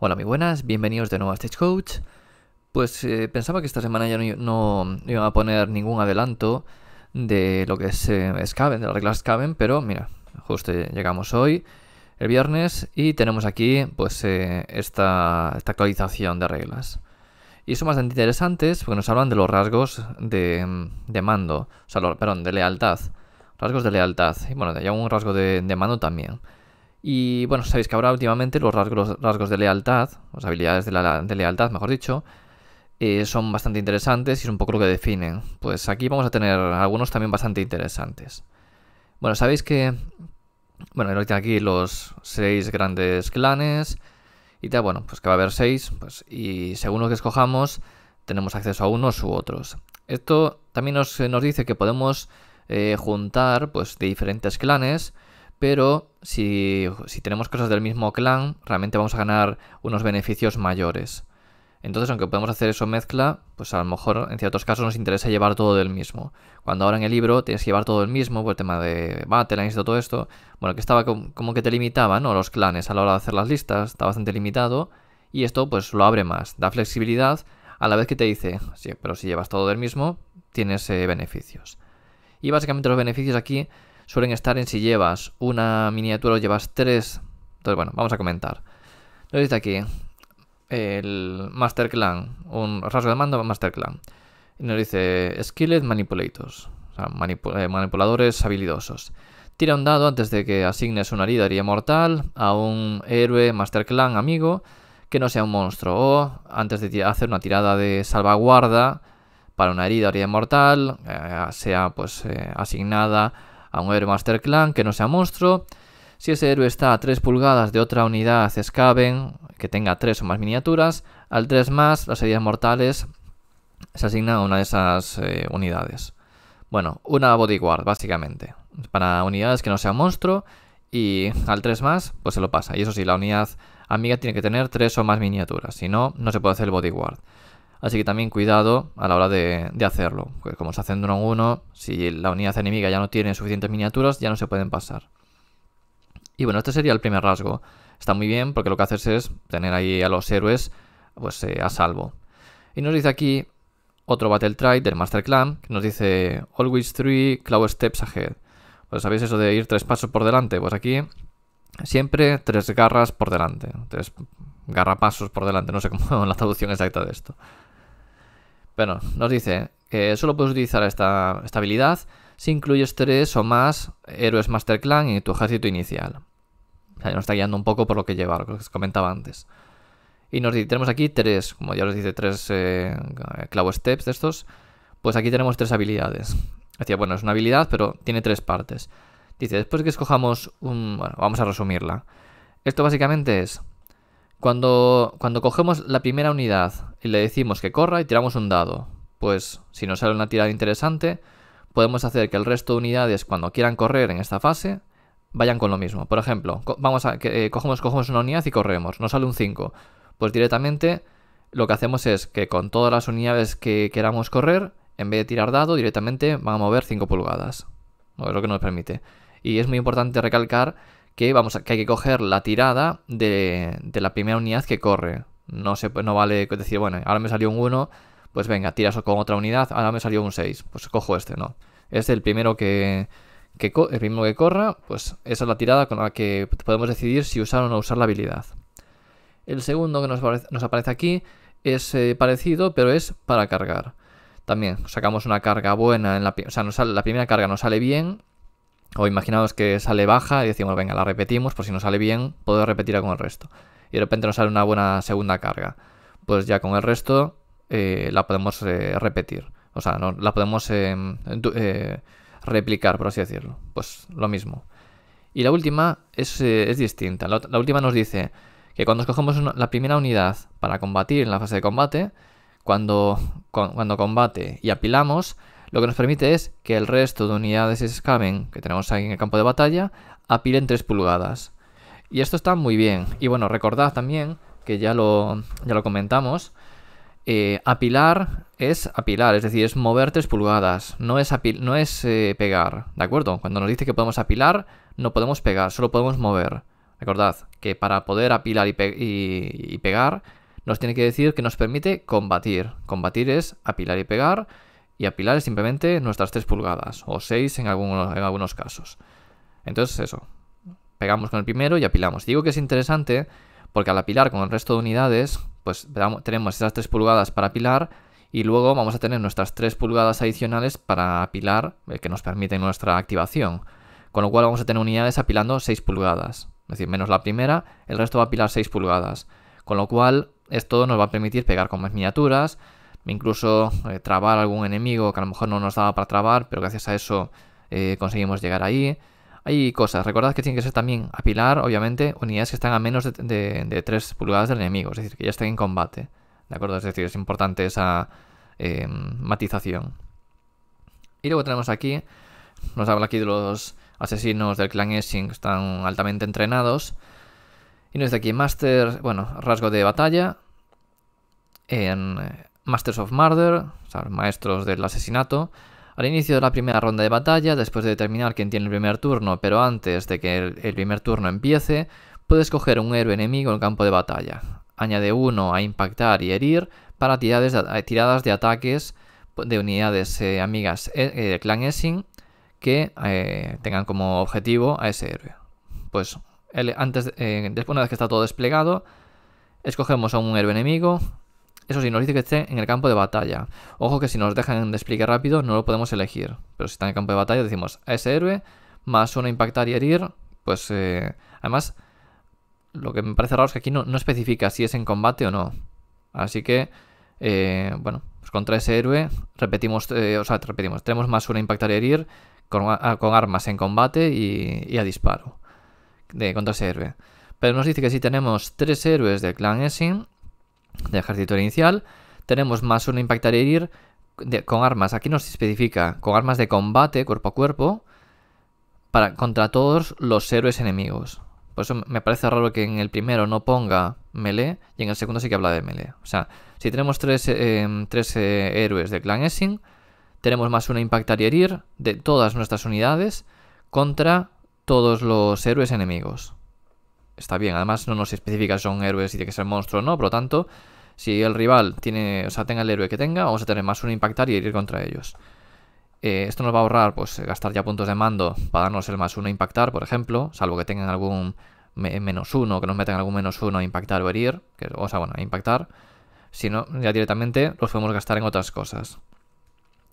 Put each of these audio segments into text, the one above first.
Hola, muy buenas, bienvenidos de nuevo a Stagecoach. Pues pensaba que esta semana ya no iba a poner ningún adelanto de lo que es Skaven, de la regla Skaven, pero mira, justo llegamos hoy, el viernes, y tenemos aquí pues esta actualización de reglas. Y son bastante interesantes porque nos hablan de los rasgos de mando, o sea, perdón, de lealtad. Rasgos de lealtad, y bueno, ya un rasgo de mando también. Y bueno, sabéis que ahora últimamente los rasgos de lealtad, las habilidades de lealtad, mejor dicho, son bastante interesantes y es un poco lo que definen. Pues aquí vamos a tener algunos también bastante interesantes. Bueno, sabéis que, bueno, aquí los 6 grandes clanes y tal, bueno, pues que va a haber 6, pues, y según lo que escojamos tenemos acceso a unos u otros. Esto también nos dice que podemos juntar pues de diferentes clanes, pero si tenemos cosas del mismo clan, realmente vamos a ganar unos beneficios mayores. Entonces, aunque podemos hacer eso mezcla, pues a lo mejor en ciertos casos nos interesa llevar todo del mismo. Cuando ahora en el libro tienes que llevar todo del mismo, por el tema de Battlelines y todo esto, bueno, que estaba como que te limitaba, ¿no?, los clanes a la hora de hacer las listas, está bastante limitado, y esto pues lo abre más, da flexibilidad, a la vez que te dice, sí, pero si llevas todo del mismo, tienes beneficios. Y básicamente los beneficios aquí suelen estar en si llevas una miniatura o llevas 3. Entonces, bueno, vamos a comentar. Entonces, aquí, el Master Clan, un rasgo de mando Master Clan. Y nos dice Skilled Manipulators, o sea, manipuladores habilidosos. Tira un dado antes de que asignes una herida mortal a un héroe Master Clan amigo que no sea un monstruo. O antes de hacer una tirada de salvaguarda para una herida mortal, sea pues asignada a un héroe Master Clan que no sea monstruo. Si ese héroe está a 3 pulgadas de otra unidad Skaven que tenga 3 o más miniaturas, al 3+, las heridas mortales se asignan a una de esas unidades. Bueno, una bodyguard, básicamente, para unidades que no sea monstruo, y al 3+, pues se lo pasa. Y eso sí, la unidad amiga tiene que tener 3 o más miniaturas, si no, no se puede hacer el bodyguard. Así que también cuidado a la hora de hacerlo, porque como se hacen 1-1, si la unidad enemiga ya no tiene suficientes miniaturas, ya no se pueden pasar. Y bueno, este sería el primer rasgo. Está muy bien porque lo que haces es tener ahí a los héroes pues a salvo. Y nos dice aquí otro Battle Trait del Master Clan, que nos dice Always 3 Claw Steps Ahead. Pues sabéis eso de ir 3 pasos por delante, pues aquí siempre 3 garras por delante, 3 garrapasos por delante, no sé cómo es la traducción exacta de esto. Bueno, nos dice que solo puedes utilizar esta habilidad si incluyes 3 o más héroes Master Clan en tu ejército inicial. O sea, nos está guiando un poco por lo que lleva, lo que os comentaba antes. Y nos dice, tenemos aquí 3, como ya os dice, 3 Claw Steps de estos. Pues aquí tenemos 3 habilidades. Decía, bueno, es una habilidad, pero tiene 3 partes. Dice, después que escojamos un... Bueno, vamos a resumirla. Esto básicamente es... Cuando cogemos la primera unidad y le decimos que corra y tiramos un dado, pues si nos sale una tirada interesante, podemos hacer que el resto de unidades cuando quieran correr en esta fase vayan con lo mismo. Por ejemplo, cogemos una unidad y corremos, nos sale un 5. Pues directamente lo que hacemos es que con todas las unidades que queramos correr, en vez de tirar dado, directamente van a mover 5 pulgadas. Es lo que nos permite. Y es muy importante recalcar que hay que coger la tirada de la primera unidad que corre. No vale decir, bueno, ahora me salió un 1, pues venga, tiras con otra unidad, ahora me salió un 6, pues cojo este, no. Es el primero que corra, pues esa es la tirada con la que podemos decidir si usar o no usar la habilidad. El segundo que nos aparece aquí es parecido, pero es para cargar. También sacamos una carga buena, la primera carga nos sale bien, o imaginaos que sale baja y decimos, venga, la repetimos, por si no sale bien, puedo repetirla con el resto. Y de repente nos sale una buena segunda carga. Pues ya con el resto la podemos repetir. O sea, no, la podemos replicar, por así decirlo. Pues lo mismo. Y la última es distinta. La última nos dice que cuando escogemos la primera unidad para combatir en la fase de combate, cuando combate y apilamos, lo que nos permite es que el resto de unidades Skaven que tenemos ahí en el campo de batalla apilen 3 pulgadas. Y esto está muy bien. Y bueno, recordad también, que ya lo comentamos, apilar, es decir, es mover 3 pulgadas, no es pegar, ¿de acuerdo? Cuando nos dice que podemos apilar, no podemos pegar, solo podemos mover. Recordad que para poder apilar y pegar nos tiene que decir que nos permite combatir. Combatir es apilar y pegar, y apilar es simplemente nuestras 3 pulgadas o 6 en algunos casos. Entonces eso, pegamos con el primero y apilamos. Digo que es interesante porque al apilar con el resto de unidades, pues tenemos esas 3 pulgadas para apilar y luego vamos a tener nuestras 3 pulgadas adicionales para apilar, que nos permite nuestra activación. Con lo cual vamos a tener unidades apilando 6 pulgadas. Es decir, menos la primera, el resto va a apilar 6 pulgadas. Con lo cual esto nos va a permitir pegar con más miniaturas, incluso trabar algún enemigo que a lo mejor no nos daba para trabar, pero gracias a eso conseguimos llegar ahí. Hay cosas, recordad que tienen que ser también apilar, obviamente, unidades que están a menos de 3 pulgadas del enemigo, es decir, que ya estén en combate, ¿de acuerdo? Es decir, es importante esa matización. Y luego tenemos aquí, nos habla aquí de los asesinos del clan Eshin, que están altamente entrenados. Y nos dice aquí, Master, bueno, rasgo de batalla, en Masters of Murder, o sea, maestros del asesinato. Al inicio de la primera ronda de batalla, después de determinar quién tiene el primer turno, pero antes de que el primer turno empiece, puedes coger un héroe enemigo en el campo de batalla. Añade 1 a impactar y herir para tiradas de ataques de unidades amigas del clan Eshin que tengan como objetivo a ese héroe. Pues después, una vez que está todo desplegado, escogemos a un héroe enemigo. Eso sí, nos dice que esté en el campo de batalla. Ojo que si nos dejan en despliegue rápido no lo podemos elegir. Pero si está en el campo de batalla decimos a ese héroe, más 1 impactar y herir. Pues además, lo que me parece raro es que aquí no especifica si es en combate o no. Así que, bueno, pues contra ese héroe repetimos, tenemos más 1 impactar y herir con armas en combate y a disparo contra ese héroe. Pero nos dice que si tenemos 3 héroes del clan Eshin, de ejército inicial, tenemos más 1 impactar y herir con armas. Aquí nos especifica con armas de combate cuerpo a cuerpo contra todos los héroes enemigos. Por eso me parece raro que en el primero no ponga melee y en el segundo sí que habla de melee. O sea, si tenemos 3 héroes del clan Eshin, tenemos más 1 impactar y herir de todas nuestras unidades contra todos los héroes enemigos. Está bien, además no nos especifica si son héroes y tiene que ser monstruo o no, por lo tanto, si el rival tiene, tenga el héroe que tenga, vamos a tener más 1 impactar y herir contra ellos. Esto nos va a ahorrar, pues, gastar ya puntos de mando para darnos el más 1 impactar, por ejemplo, salvo que tengan algún menos 1, que nos metan algún menos 1 a impactar o herir, a impactar. Si no, ya directamente los podemos gastar en otras cosas.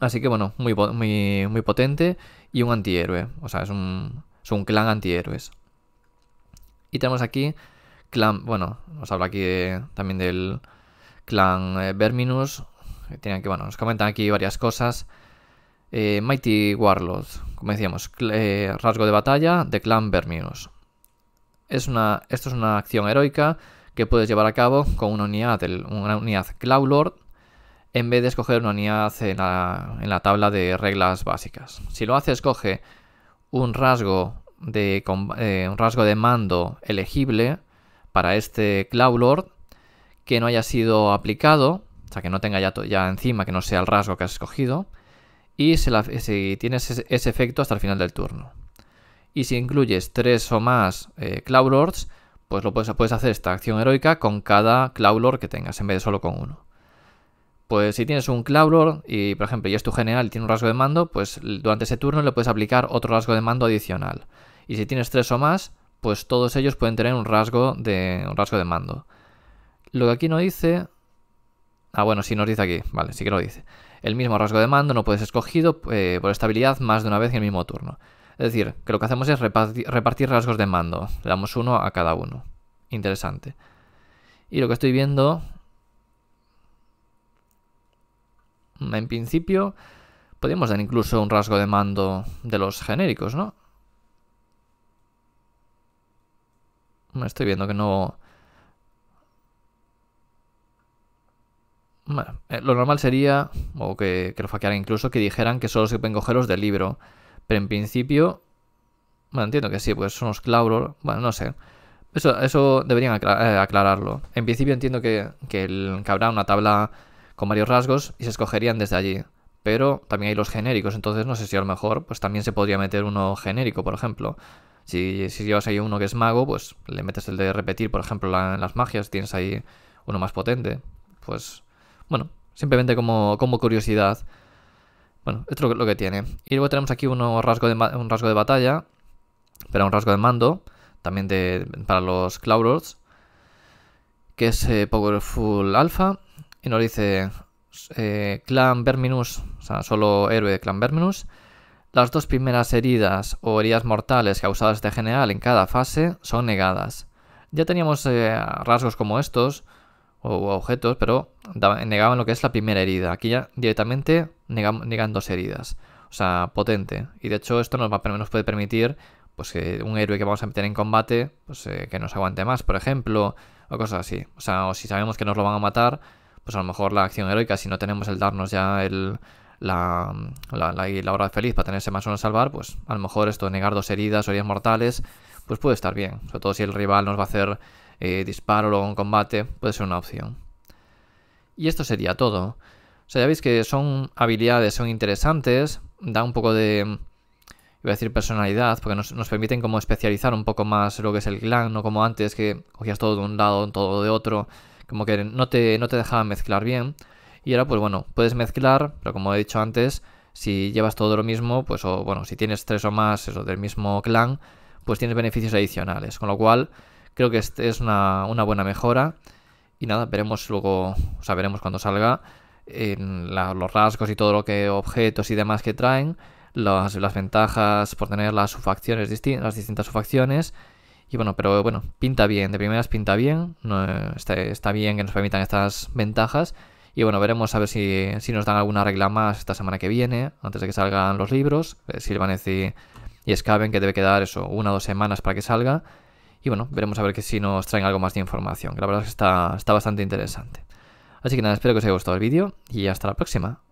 Así que, bueno, muy potente y un antihéroe, o sea, es un clan antihéroes. Y tenemos aquí clan, bueno, nos habla aquí también del clan Verminus. Nos comentan aquí varias cosas. Mighty Warlord, como decíamos, rasgo de batalla de clan Verminus. Esto es una acción heroica que puedes llevar a cabo con una unidad Clawlord en vez de escoger una unidad en la tabla de reglas básicas. Si lo haces, escoge un rasgo de mando elegible para este Clawlord que no haya sido aplicado, o sea, que no tenga ya encima, que no sea el rasgo que has escogido, y si tienes ese efecto hasta el final del turno. Y si incluyes 3 o más Clawlords, pues puedes hacer esta acción heroica con cada Clawlord que tengas en vez de solo con uno. Pues si tienes un Clawlord y, por ejemplo, es tu general y tiene un rasgo de mando, pues durante ese turno le puedes aplicar otro rasgo de mando adicional. Y si tienes 3 o más, pues todos ellos pueden tener un rasgo de mando. Lo que aquí no dice... Ah, bueno, sí nos dice aquí. Vale, sí que lo dice. El mismo rasgo de mando no puede ser escogido por esta habilidad más de una vez en el mismo turno. Es decir, que lo que hacemos es repartir rasgos de mando. Le damos 1 a cada uno. Interesante. Y lo que estoy viendo... En principio, podríamos dar incluso un rasgo de mando de los genéricos, ¿no? Me estoy viendo que no... Bueno, lo normal sería, o que lo hackearan incluso, que dijeran que solo se pueden coger los del libro. Pero en principio... Bueno, entiendo que sí, pues son los Clawlord... Bueno, no sé. Eso deberían aclararlo. En principio entiendo que habrá una tabla con varios rasgos y se escogerían desde allí, pero también hay los genéricos, entonces no sé si a lo mejor pues también se podría meter uno genérico, por ejemplo. Si llevas ahí uno que es mago, pues le metes el de repetir, por ejemplo, las magias, tienes ahí uno más potente. Pues, bueno, simplemente como curiosidad. Bueno, esto es lo que tiene. Y luego tenemos aquí un rasgo de batalla, pero un rasgo de mando, también para los Clawlords, que es Powerful Alpha, y nos dice Clan Verminus, o sea, solo héroe de Clan Verminus. Las dos primeras heridas o heridas mortales causadas a este general en cada fase son negadas. Ya teníamos rasgos como estos o objetos, pero negaban lo que es la primera herida. Aquí ya directamente negan dos heridas. O sea, potente. Y de hecho esto nos puede permitir pues, que un héroe que vamos a meter en combate pues, que nos aguante más, por ejemplo, o cosas así. O sea, o si sabemos que nos lo van a matar, pues a lo mejor la acción heroica, si no tenemos el darnos ya la hora feliz para tenerse más uno a salvar, pues a lo mejor esto, negar dos heridas o heridas mortales, pues puede estar bien. Sobre todo si el rival nos va a hacer disparo o luego un combate, puede ser una opción. Y esto sería todo. O sea, ya veis que son habilidades, son interesantes, da un poco de, iba a decir personalidad, porque nos permiten como especializar un poco más lo que es el clan, no como antes que cogías todo de un lado, todo de otro, como que no te dejaban mezclar bien. Y ahora, pues bueno, puedes mezclar, pero como he dicho antes, si llevas todo lo mismo, pues o bueno, si tienes tres o más eso, del mismo clan, pues tienes beneficios adicionales. Con lo cual, creo que este es una buena mejora. Y nada, veremos luego, o sea, veremos cuando salga los rasgos y todo lo que objetos y demás que traen, las ventajas por tener las subfacciones, las distintas subfacciones. Y bueno, pero bueno, pinta bien, de primeras pinta bien, está bien que nos permitan estas ventajas. Y bueno, veremos a ver si nos dan alguna regla más esta semana que viene, antes de que salgan los libros, Sylvaneth y Skaven, que debe quedar eso, 1 o 2 semanas para que salga. Y bueno, veremos a ver que si nos traen algo más de información, que la verdad es que está bastante interesante. Así que nada, espero que os haya gustado el vídeo y hasta la próxima.